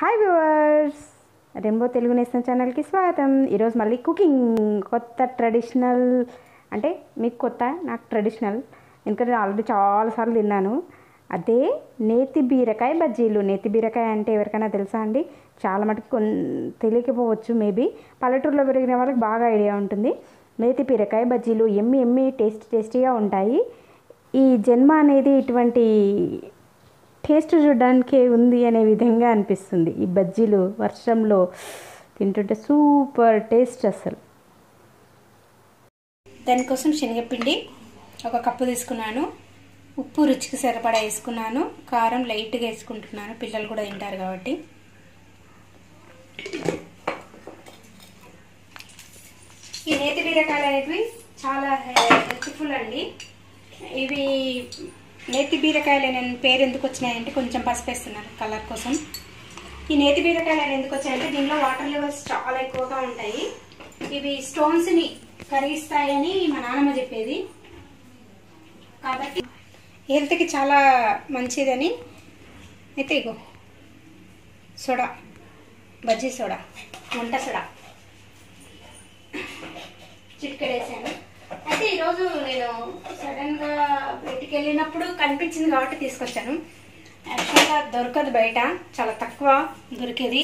हाय viewers rainbow Telugu नेस्तं channel की स्वागतम। ई रोज मल्ली कुकिंग कोत्त ट्रेडिशनल अंटे मीकु कोत्त नाकु ट्रेडिशनल एंदुकंटे आल्रेडी चाला सार्लु तिन्नानु। अदे नेति बीरकाय बज्जीलु। नेति बीरकाय अंटे एवरिकैना तेलुसा अंडी? चाला मट्टुकु तेलियकपोवच्चु, मेबी पल्लेटूरुलो पेरिगिन वाळ्ळकि बागा ऐडिया उंटुंदी। नेति बीरकाय बज्जीलु एम्मी एम्मी टेस्ट टेस्टीगा उंटायि। ఈ జన్మ అనేది ఇటువంటి టేస్ట్ చూడడానికి ఉంది అనే విధంగా అనిపిస్తుంది। ఈ బజ్జీలు వర్షంలో తింటుంటే సూపర్ టేస్ట్ అసలు। దానికోసం శనగపిండి ఒక కప్పు తీసుకున్నాను, ఉప్పు రుచికి సరిపడా వేసుకున్నాను, కారం లైట్‌గా వేసుకుంటున్నాను, పిల్లలు కూడా తింటారు కాబట్టి। ఈ నేతి బీరకాయలు అనేవి చాలా హెల్ప్‌ఫుల్ అండి। ఇవి నేతి బీరకాయలు నేను పేరు ఎందుకు వచ్చాయంటే కొంచెం పసుపు వేస్తున్నాను కలర్ కోసం। ఈ నేతి బీరకాయలు ఎందుకు వచ్చాయంటే దీనిలో వాటర్ లెవెల్స్ చాలా ఎక్కువగా ఉంటాయి। ఇవి స్టోన్స్ ని కరిగిస్తాయని మా నాన్నమ్మ చెప్పేది, కాబట్టి హెల్త్ కి చాలా మంచిదని। అయితే ఇగో సోడా, బజ్జీ సోడా, వంట సోడా చిటికెడేసాను। అయితే ఈ రోజు నేను సడన్ గా బయటికి వెళ్ళినప్పుడు కనిపించింది కాబట్టి తీసుకొచ్చాను। యాక్చువల్గా దొరకదు, బయట చాలా తక్కువ దొరికేది।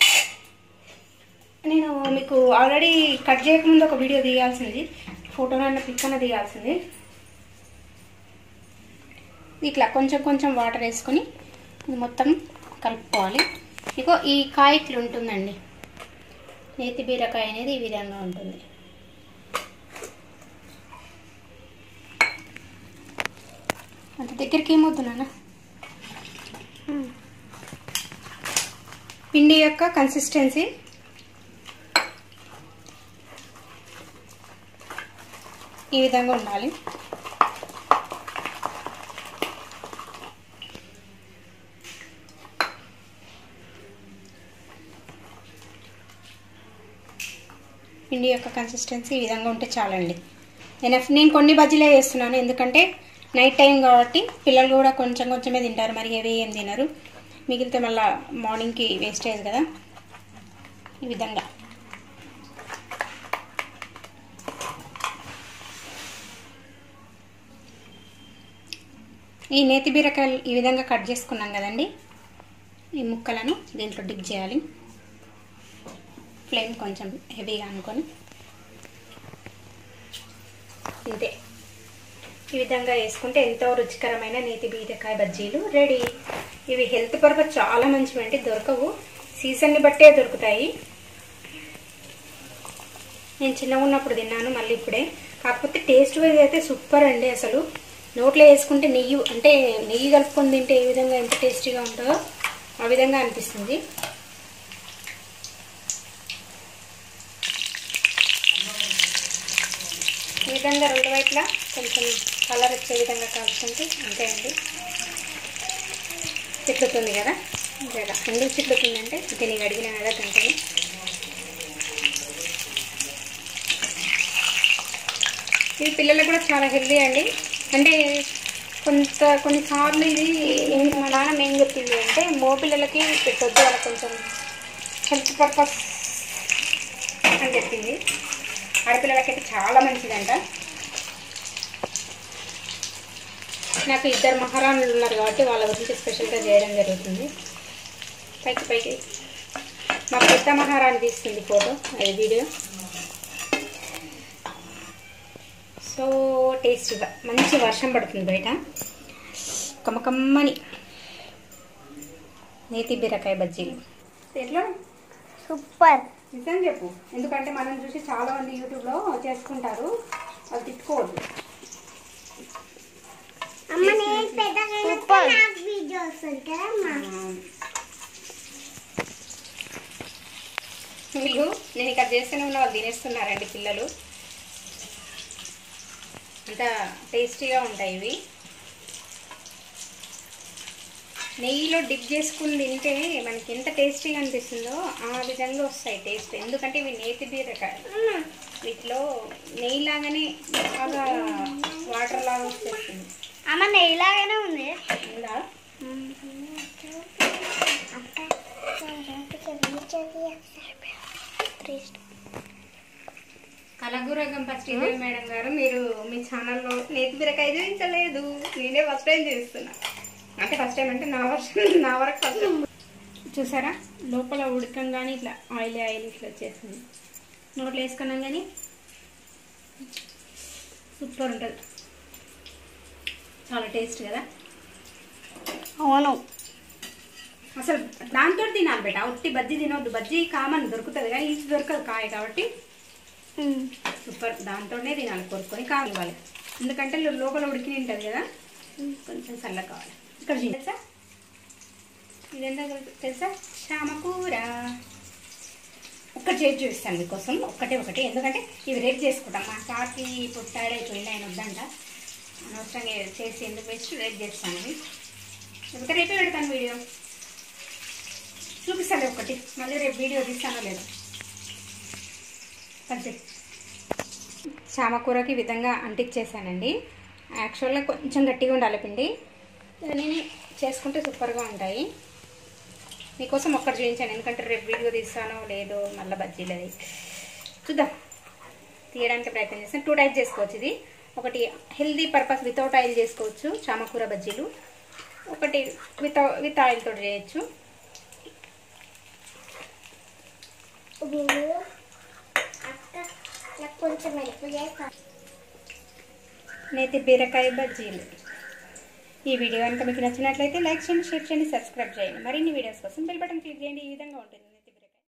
నేను మీకు ఆల్రెడీ కట్ చేయకముందు ఒక వీడియో తీయాల్సింది, ఫోటోనైనా పిక్ అన్న తీయాల్సింది। ఇట్లా కొంచెం కొంచెం వాటర్ వేసుకొని మొత్తం కలుపుకోవాలి। ఇగో ఈ కాయ ఇట్లా ఉంటుందండి, నేతి బీరకాయ అనేది ఈ విధంగా ఉంటుంది। అంత దగ్గరికి ఏమవుతున్నా పిండి యొక్క కన్సిస్టెన్సీ ఈ విధంగా ఉండాలి। పిండి యొక్క కన్సిస్టెన్సీ ఈ విధంగా ఉంటే చాలండి। నేను కొన్ని బజ్జీలే వేస్తున్నాను, ఎందుకంటే నైట్ టైం కాబట్టి పిల్లలు కూడా కొంచెం కొంచెమే తింటారు, మరి హెవీ ఏం తినరు। మిగిలితే మళ్ళీ మార్నింగ్కి వేస్టేజ్ కదా। ఈ విధంగా ఈ నేతి బీరకాయలు ఈ విధంగా కట్ చేసుకున్నాం కదండి, ఈ ముక్కలను దీంట్లో డిప్ చేయాలి। ఫ్లేమ్ కొంచెం హెవీగా అనుకొని ఇంతే ఈ విధంగా వేసుకుంటే ఎంతో రుచికరమైన నేతి బీరకాయ బజ్జీలు రెడీ। ఇవి హెల్త్ పరంగా చాలా మంచివండి, దొరకవు, సీజన్ని బట్టే దొరుకుతాయి। నేను చిన్నగా ఉన్నప్పుడు తిన్నాను, మళ్ళీ ఇప్పుడే, కాకపోతే టేస్ట్ వైజ్ అయితే సూపర్ అండి। అసలు నోట్లో వేసుకుంటే నెయ్యి అంటే నెయ్యి కలుపుకొని తింటే ఏ విధంగా ఎంత టేస్టీగా ఉంటుందో ఆ విధంగా అనిపిస్తుంది। ఈ విధంగా రెండు వైపులా కొంచెం కలర్ వచ్చే విధంగా కాల్చుకుంటే అంతే అండి। చిట్లుతుంది కదా, లేదా ఎందుకు చిట్లుతుందంటే దీనికి అడిగిన కదా గంటని ఇది పిల్లలకు కూడా చాలా హెల్దీ అండి। అంటే కొన్నిసార్లు ఇది మా నాన్న ఏం చెప్పింది అంటే మో పిల్లలకి పెట్టొద్దు, వాళ్ళకి కొంచెం హెల్త్ పర్పస్ అని చెప్పింది। ఆడపిల్లలకైతే చాలా మంచిదంట। నాకు ఇద్దరు మహారాణులు ఉన్నారు కాబట్టి వాళ్ళ గురించి స్పెషల్గా చేయడం జరుగుతుంది। పైకి మా పెద్ద మహారాణి తీస్తుంది ఫోటో, అది వీడియో। సో టేస్టీగా మంచి వర్షం పడుతుంది బయట, కమ్మకమ్మని నేతి బీరకాయ బజ్జీలు ఎట్లా సూపర్ నిజం చెప్పు। ఎందుకంటే మనం చూసి చాలామంది యూట్యూబ్లో చేసుకుంటారు, వాళ్ళు తిట్టుకోవద్దు। వీళ్ళు నేను ఇక్కడ చేస్తూనే ఉన్న వాళ్ళు తినేస్తున్నారండి పిల్లలు, అంత టేస్టీగా ఉంటాయి ఇవి। నెయ్యిలో డిప్ చేసుకుని తింటే మనకి ఎంత టేస్టీగా అనిపిస్తుందో ఆ విధంగా వస్తాయి టేస్ట్। ఎందుకంటే ఇవి నేతి బీరకాయలు, వీటిలో నెయ్యి లాగానే బాగా వాటర్ లాగా వచ్చేస్తుంది। అమ్మ నెయ్యి లాగానే ఉంది, टेस्ट కలగూరగం పచ్చడి మేడం గారు మీరు మీ ఛానల్ లో నేతి బీరకాయ చూపించలేదు నేనే ఫస్ట్ టైం చూస్తున్నా అంటే ఫస్ట్ టైం అంటే నా వరకు ఫస్ట్ చూసారా లోపల ఉడకంగానే ఇట్లా ఆయిల్ ఇట్లా వచ్చేసింది నోట్లో వేసుకున్నాం గానీ సూపర్ ఉంటది చాలా టేస్ట్ కదా అవును అసలు దాంతో తినాలి బేటా ఉట్టి బజ్జీ తినొద్దు బజ్జీ కామన్ దొరుకుతది కానీ ఇది దొరకదు కాయ కాబట్టి सूपर दाते तीन कोई का लोकल उड़की कदा कोई सल्ला इकसा श्याम कूर चेट चूपे इवे रेट चुस्कटा काफी पुटाड़े कोई आये वादा अनवसर से रेट रेपे पड़ता वीडियो चूपस्ता मल्ल रेप वीडियो ले शामकूर की विधा अंटेसानी ऐक्चुअल कोई गट्टी उड़ी नीने सूपर का उठाई नीसम चूंकि रेप वीडियो तीसानो लेदो मल्ल बज्जी चुदा तीय प्रयत्न two type healthy purpose without आई चुस्कुस्तु शामकूर बज्जीलू वित आई तो चेयचु नेति बीरकाय बज्जीलू वीडियो कनुक नच्चिनट्लयिते लाइक चेयंडी शेर चेयंडी सब्सक्राइब चेयंडी मरिन्नि वीडियोस कोसम बेल बटन क्लिक चेयंडी ई विधंगा उंटुंदी।